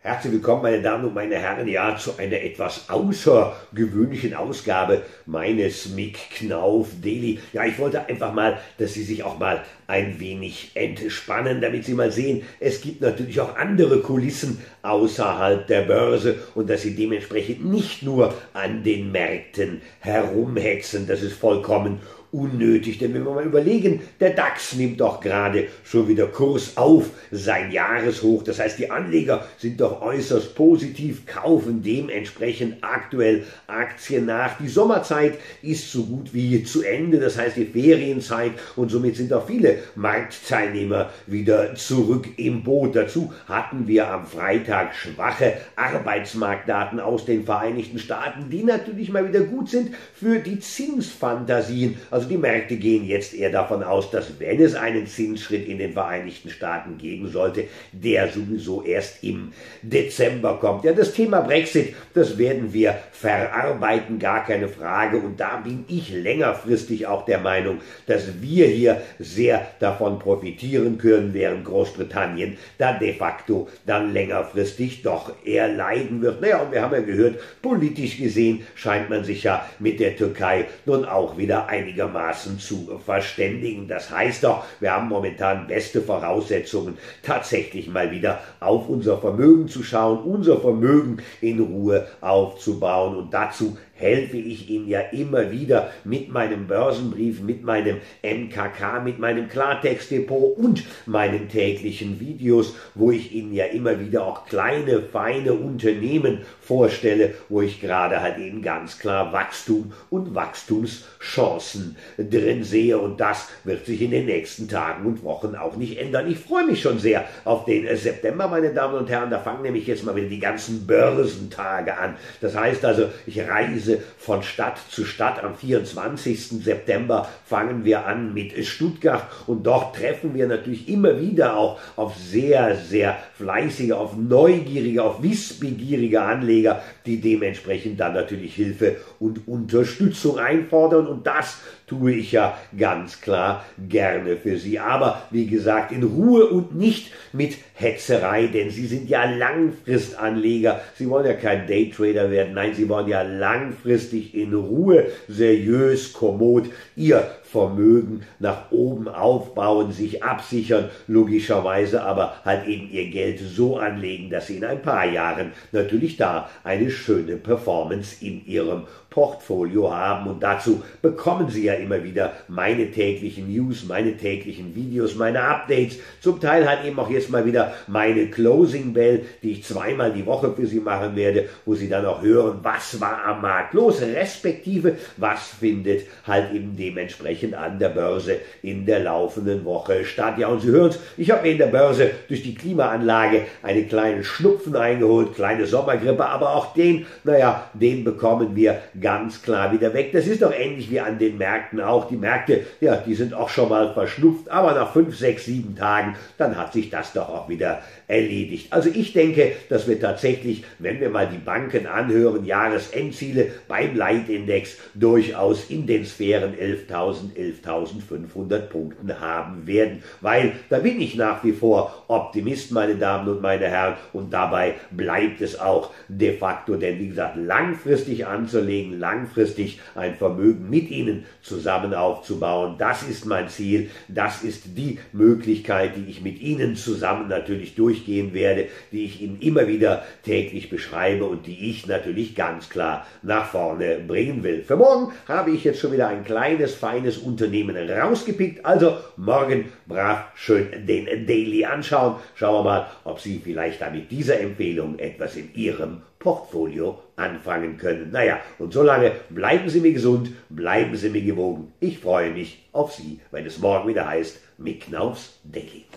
Herzlich willkommen, meine Damen und meine Herren, ja, zu einer etwas außergewöhnlichen Ausgabe meines Mick Knauff Daily. Ja, ich wollte einfach mal, dass Sie sich auch mal ein wenig entspannen, damit Sie mal sehen, es gibt natürlich auch andere Kulissen außerhalb der Börse und dass Sie dementsprechend nicht nur an den Märkten herumhetzen, das ist vollkommen unnötig, denn wenn wir mal überlegen, der DAX nimmt doch gerade schon wieder Kurs auf sein Jahreshoch. Das heißt, die Anleger sind doch äußerst positiv, kaufen dementsprechend aktuell Aktien nach. Die Sommerzeit ist so gut wie zu Ende, das heißt die Ferienzeit, und somit sind auch viele Marktteilnehmer wieder zurück im Boot. Dazu hatten wir am Freitag schwache Arbeitsmarktdaten aus den Vereinigten Staaten, die natürlich mal wieder gut sind für die Zinsfantasien. Also die Märkte gehen jetzt eher davon aus, dass wenn es einen Zinsschritt in den Vereinigten Staaten geben sollte, der sowieso erst im Dezember kommt. Ja, das Thema Brexit, das werden wir verarbeiten, gar keine Frage. Und da bin ich längerfristig auch der Meinung, dass wir hier sehr davon profitieren können, während Großbritannien da de facto dann längerfristig doch eher leiden wird. Naja, und wir haben ja gehört, politisch gesehen scheint man sich ja mit der Türkei nun auch wieder einigermaßen zu verständigen. Das heißt doch, wir haben momentan beste Voraussetzungen, tatsächlich mal wieder auf unser Vermögen zu schauen, unser Vermögen in Ruhe aufzubauen, und dazu helfe ich Ihnen ja immer wieder mit meinem Börsenbrief, mit meinem MKK, mit meinem Klartextdepot und meinen täglichen Videos, wo ich Ihnen ja immer wieder auch kleine, feine Unternehmen vorstelle, wo ich gerade halt eben ganz klar Wachstum und Wachstumschancen drin sehe, und das wird sich in den nächsten Tagen und Wochen auch nicht ändern. Ich freue mich schon sehr auf den September, meine Damen und Herren, da fangen nämlich jetzt mal wieder die ganzen Börsentage an. Das heißt also, ich reise von Stadt zu Stadt. Am 24. September fangen wir an mit Stuttgart, und dort treffen wir natürlich immer wieder auch auf sehr, sehr fleißige, auf neugierige, auf wissbegierige Anleger, die dementsprechend dann natürlich Hilfe und Unterstützung einfordern, und das tue ich ja ganz klar gerne für Sie. Aber wie gesagt, in Ruhe und nicht mit Hetzerei, denn Sie sind ja Langfristanleger. Sie wollen ja kein Daytrader werden, nein, Sie wollen ja langfristig in Ruhe, seriös, kommod Ihr Vermögen nach oben aufbauen, sich absichern, logischerweise, aber halt eben Ihr Geld so anlegen, dass Sie in ein paar Jahren natürlich da eine schöne Performance in Ihrem Portfolio haben. Und dazu bekommen Sie ja immer wieder meine täglichen News, meine täglichen Videos, meine Updates, zum Teil halt eben auch jetzt mal wieder meine Closing Bell, die ich zweimal die Woche für Sie machen werde, wo Sie dann auch hören, was war am Markt los, respektive was findet halt eben dementsprechend an der Börse in der laufenden Woche statt. Ja, und Sie hören es, ich habe mir in der Börse durch die Klimaanlage einen kleinen Schnupfen eingeholt, kleine Sommergrippe, aber auch den, naja, den bekommen wir ganz klar wieder weg. Das ist doch ähnlich wie an den Märkten auch. Die Märkte, ja, die sind auch schon mal verschnupft, aber nach 5, 6, 7 Tagen, dann hat sich das doch auch wieder erledigt. Also ich denke, dass wir tatsächlich, wenn wir mal die Banken anhören, Jahresendziele beim Leitindex durchaus in den Sphären 11.000, 11.500 Punkten haben werden, weil da bin ich nach wie vor Optimist, meine Damen und meine Herren, und dabei bleibt es auch de facto, denn wie gesagt, langfristig anzulegen, langfristig ein Vermögen mit Ihnen zusammen aufzubauen, das ist mein Ziel, das ist die Möglichkeit, die ich mit Ihnen zusammen natürlich durchgehen werde, die ich Ihnen immer wieder täglich beschreibe und die ich natürlich ganz klar nach vorne bringen will. Für morgen habe ich jetzt schon wieder ein kleines, feines Unternehmen rausgepickt. Also morgen brav schön den Daily anschauen. Schauen wir mal, ob Sie vielleicht damit dieser Empfehlung etwas in Ihrem Portfolio anfangen können. Naja, und solange bleiben Sie mir gesund, bleiben Sie mir gewogen. Ich freue mich auf Sie, wenn es morgen wieder heißt Mick Knauffs Daily.